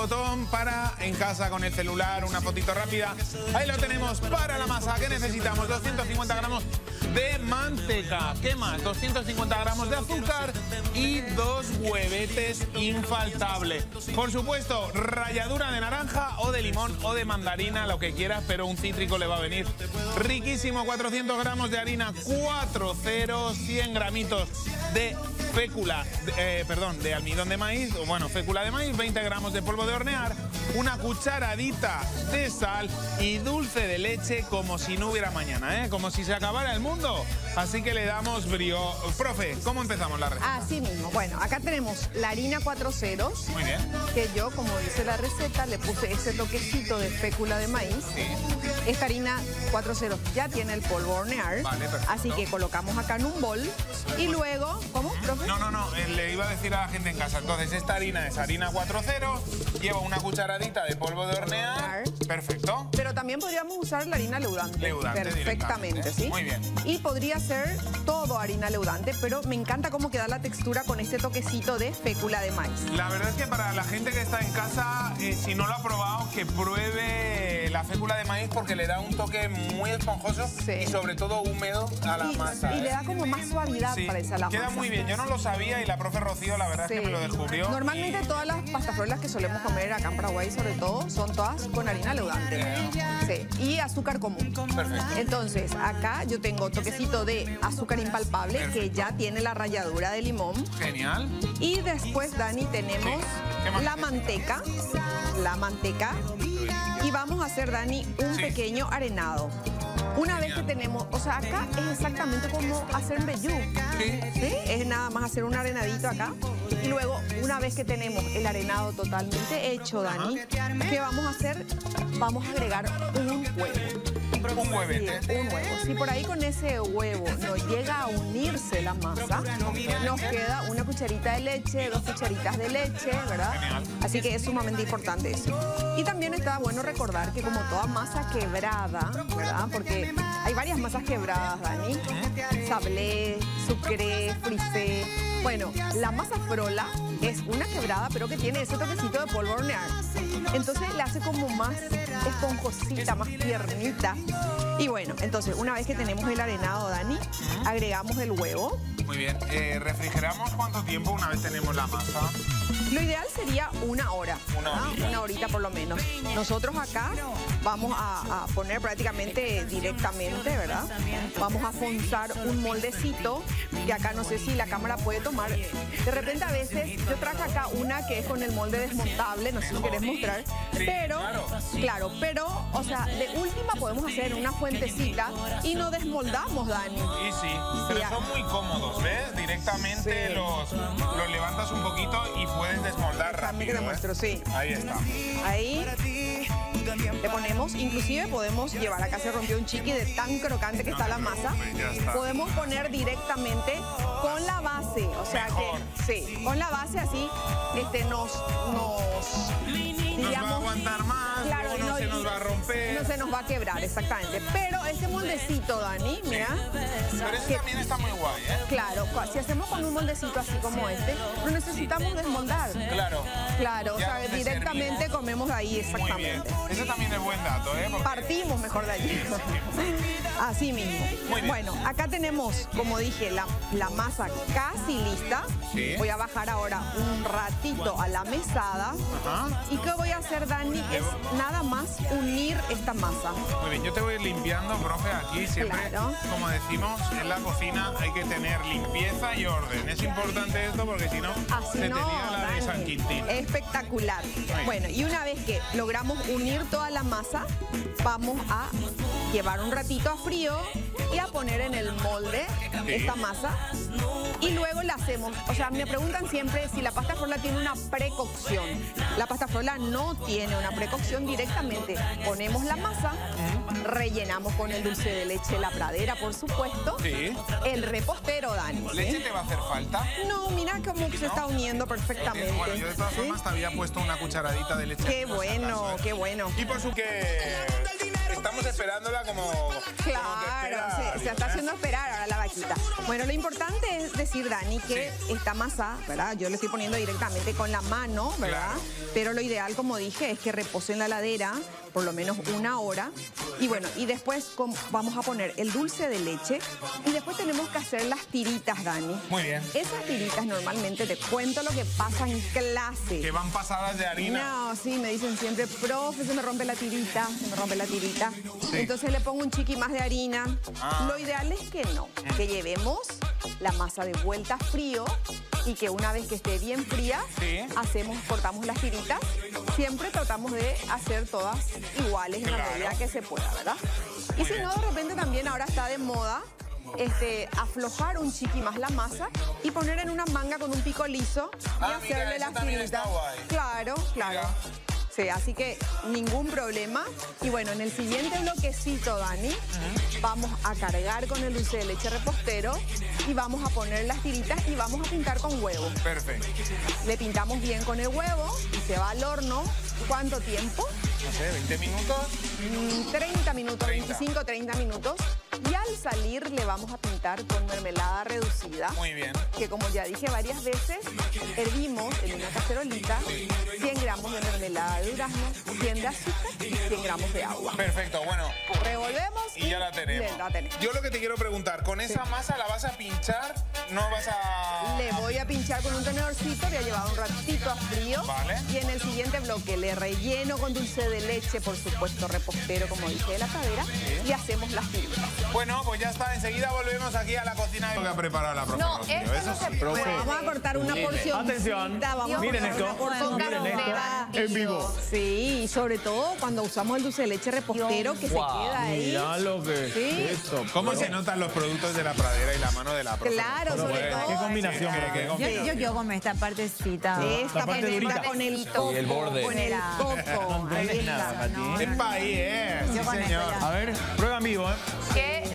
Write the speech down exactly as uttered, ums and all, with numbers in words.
botón para en casa con el celular, una fotito rápida. Ahí lo tenemos para la masa. ¿Qué necesitamos? doscientos cincuenta gramos de manteca. ¿Qué más? doscientos cincuenta gramos de azúcar y dos huevetes infaltables. Por supuesto, ralladura de naranja o de limón o de mandarina, lo que quieras, pero un cítrico le va a venir riquísimo. cuatrocientos gramos de harina, cuatro ceros, cien gramitos de fécula, eh, perdón, de almidón de maíz, o bueno, fécula de maíz, veinte gramos de polvo de hornear, una cucharadita de sal y dulce de leche como si no hubiera mañana, ¿eh? Como si se acabara el mundo. Así que le damos brío. Profe, ¿cómo empezamos la receta? Así mismo. Bueno, acá tenemos la harina cuatro ceros. Muy bien. Que yo, como dice la receta, le puse ese toquecito de fécula de maíz. Sí. Esta harina cuatro ceros ya tiene el polvo hornear. Vale, perfecto. Así que colocamos acá en un bol y luego, ¿cómo, profe? No, no, no, le iba a decir a la gente en casa. Entonces, esta harina es harina cuatro ceros, lleva una cucharadita de polvo de hornear. Perfecto. Pero también podríamos usar la harina leudante. Leudante perfectamente, ¿sí? Muy bien. Y podría ser todo harina leudante, pero me encanta cómo queda la textura con este toquecito de fécula de maíz. La verdad es que para la gente que está en casa, eh, si no lo ha probado, que pruebe la fécula de maíz porque le da un toque muy esponjoso, sí, y sobre todo húmedo a la y, masa. Y le da como más suavidad, sí, para esa la queda masa. Muy bien. Yo no lo sabía y la profe Rocío, la verdad, sí, es que me lo descubrió. Normalmente y... todas las pastafrolas que solemos comer acá en Paraguay, sobre todo, son todas con harina leudante. Yeah. Sí. Y azúcar común. Perfecto. Entonces, acá yo tengo toquecito de azúcar impalpable. Perfecto. Que ya tiene la ralladura de limón. Genial. Y después, Dani, tenemos, sí, la manteca. La manteca. Y vamos a hacer, Dani, un, sí, pequeño arenado. Una vez que tenemos, o sea, acá es exactamente como hacer mbejú. Sí. ¿Sí? Es nada más hacer un arenadito acá. Y luego, una vez que tenemos el arenado totalmente hecho, Dani, ¿qué vamos a hacer? Vamos a agregar un huevo. Un huevete. Sí, un huevo. Si por ahí con ese huevo no llega a unirse la masa, nos queda una cucharita de leche, dos cucharitas de leche, ¿verdad? Así que es sumamente importante eso. Y también está bueno recordar que como toda masa quebrada, ¿verdad? Porque hay varias masas quebradas, Dani. Sablé, sucré, frisé. Bueno, la masa frola es una quebrada, pero que tiene ese toquecito de polvo hornear. Entonces la hace como más esponjosita, más tiernita. Y bueno, entonces una vez que tenemos el arenado, Dani, agregamos el huevo. Muy bien. Eh, ¿Refrigeramos cuánto tiempo una vez tenemos la masa? Lo ideal sería una hora. Una horita. Una horita por lo menos. Nosotros acá vamos a, a poner prácticamente directamente, ¿verdad? Vamos a fonzar un moldecito que acá no sé si la cámara puede tomar. De repente a veces, yo traje acá una que es con el molde desmontable, no sé si querés mostrar. Pero, claro, pero, o sea, de última podemos hacer una fuentecita y no desmoldamos, Dani. Sí, sí, pero son muy cómodos, ¿ves? Directamente, sí, los, los levantas un poquito y puedes desmoldar rápido. Te muestro, sí. Ahí está. Ahí le ponemos, inclusive podemos llevar, acá se rompió un chiqui de tan crocante que no está la masa, está. Podemos poner directamente con la base, o sea, mejor, que, sí, con la base así, este, nos, nos, digamos, nos va a aguantar más, claro, no, no se nos va a romper. No se nos va a quebrar, exactamente, pero ese moldecito, Dani, mira. Sí. Pero eso que, también está muy guay, ¿eh? Claro, si hacemos con un moldecito así como este, no necesitamos desmoldar. Claro. Claro, o sea, directamente servía, comemos ahí, exactamente. Eso también es buen dato, ¿eh? Porque... partimos mejor de allí. Así mismo. Bueno, acá tenemos, como dije, la, la masa casi lista. Sí. Voy a bajar ahora un ratito a la mesada. Ajá. ¿Y qué voy a hacer, Dani? Es nada más unir esta masa. Muy bien, yo te voy limpiando, profe, aquí siempre. Claro. Como decimos, en la cocina hay que tener limpieza y orden. Es importante esto porque si no, así se no, te lía la de San Quintín. Espectacular. Bueno, y una vez que logramos unir toda la masa, vamos a llevar un ratito a frío y a poner en el molde, sí, esta masa. Y luego la hacemos, o sea, me preguntan siempre si la pastafrola tiene una precocción. La pastafrola no tiene una precocción, directamente ponemos la masa, rellenamos con el dulce de leche la pradera, por supuesto. Sí. El repostero, Dani. ¿Leche, ¿eh?, te va a hacer falta? No, mira cómo se, ¿no?, está uniendo perfectamente. Bueno, yo de todas formas, ¿sí?, te había puesto una cucharadita de leche. Qué bueno, qué bueno. Y por su que... estamos esperándola como... Claro, como se, se está haciendo esperar ahora la vaquita. Bueno, lo importante es decir, Dani, que sí. esta masa, ¿verdad? Yo le estoy poniendo directamente con la mano, ¿verdad? Claro. Pero lo ideal, como dije, es que repose en la heladera por lo menos una hora. Y bueno, y después vamos a poner el dulce de leche y después tenemos que hacer las tiritas, Dani. Muy bien. Esas tiritas normalmente, te cuento lo que pasa en clase. Que van pasadas de harina. No, sí, me dicen siempre, profe, se me rompe la tirita, se me rompe la tirita. Sí. Entonces le pongo un chiqui más de harina. Ah. Lo ideal es que no, que llevemos la masa de vuelta frío y que una vez que esté bien fría, sí. hacemos, cortamos las tiritas. Siempre tratamos de hacer todas iguales claro. en la medida que se pueda, ¿verdad? Muy y si bien. No, de repente también ahora está de moda este, aflojar un chiqui más la masa y poner en una manga con un pico liso y ah, hacerle mira, las tiritas. Claro, claro. Mira. Sí, así que ningún problema. Y bueno, en el siguiente bloquecito, Dani, uh-huh. vamos a cargar con el dulce de leche repostero y vamos a poner las tiritas y vamos a pintar con huevo. Perfecto. Le pintamos bien con el huevo y se va al horno. ¿Cuánto tiempo? No sé, ¿veinte minutos? treinta minutos, veinticinco, treinta minutos. Y al salir le vamos a pintar con mermelada reducida. Muy bien. Que como ya dije varias veces, hervimos en una cacerolita cien gramos de mermelada de durazno, cien de azúcar y cien gramos de agua. Perfecto, bueno. Revolvemos y, y ya la tenemos. la tenemos. Yo lo que te quiero preguntar, ¿con esa sí. masa la vas a pinchar? ¿No vas a...? Le voy a pinchar con un tenedorcito, le ha llevado un ratito a frío. Vale. Y en el siguiente bloque le relleno con dulce de leche, por supuesto, repostero, como dije, de la cadera. Sí. Y hacemos las tiritas. Bueno, pues ya está, enseguida volvemos aquí a la cocina. Tengo que preparar la profe. No, esto no se puede. Vamos a cortar una porción. Atención, miren esto, miren esto en vivo. Sí, y sobre todo cuando usamos el dulce de leche repostero que se queda ahí. Mirá lo que es esto. ¿Cómo se notan los productos de la pradera y la mano de la profe? Claro, sobre todo. Qué combinación. Yo quiero comer esta partecita. Esta partecita con el coco. El borde. Con el coco. No es nada para ti. Es para ahí, ¿eh? Sí, señor. A ver, prueba en vivo, ¿eh? ¿Qué?